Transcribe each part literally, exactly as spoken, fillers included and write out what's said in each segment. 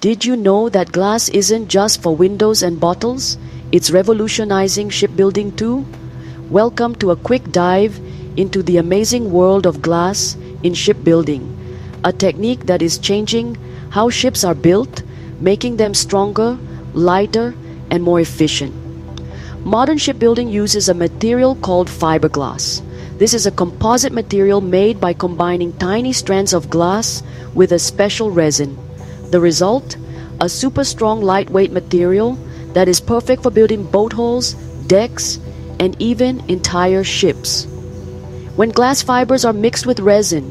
Did you know that glass isn't just for windows and bottles? It's revolutionizing shipbuilding too. Welcome to a quick dive into the amazing world of glass in shipbuilding, a technique that is changing how ships are built, making them stronger, lighter, and more efficient. Modern shipbuilding uses a material called fiberglass. This is a composite material made by combining tiny strands of glass with a special resin. The result? A super strong lightweight material that is perfect for building boat hulls, decks, and even entire ships. When glass fibers are mixed with resin,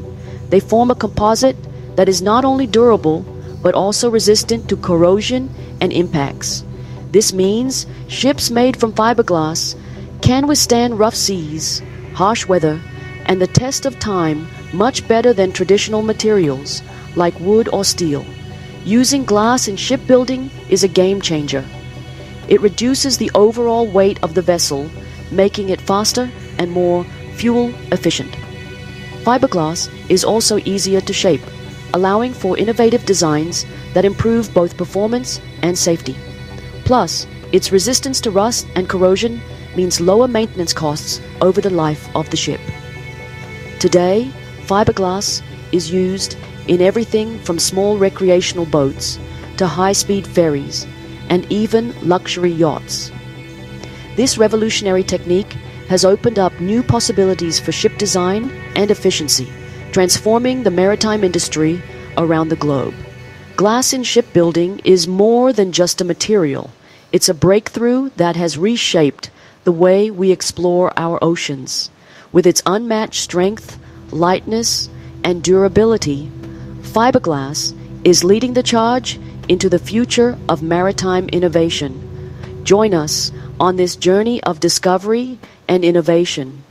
they form a composite that is not only durable but also resistant to corrosion and impacts. This means ships made from fiberglass can withstand rough seas, harsh weather, and the test of time much better than traditional materials like wood or steel. Using glass in shipbuilding is a game changer. It reduces the overall weight of the vessel, making it faster and more fuel efficient. Fiberglass is also easier to shape, allowing for innovative designs that improve both performance and safety. Plus, its resistance to rust and corrosion means lower maintenance costs over the life of the ship. Today, fiberglass is used in everything from small recreational boats to high-speed ferries and even luxury yachts. This revolutionary technique has opened up new possibilities for ship design and efficiency, transforming the maritime industry around the globe. Glass in shipbuilding is more than just a material. It's a breakthrough that has reshaped the way we explore our oceans. With its unmatched strength, lightness, and durability, fiberglass is leading the charge into the future of maritime innovation. Join us on this journey of discovery and innovation.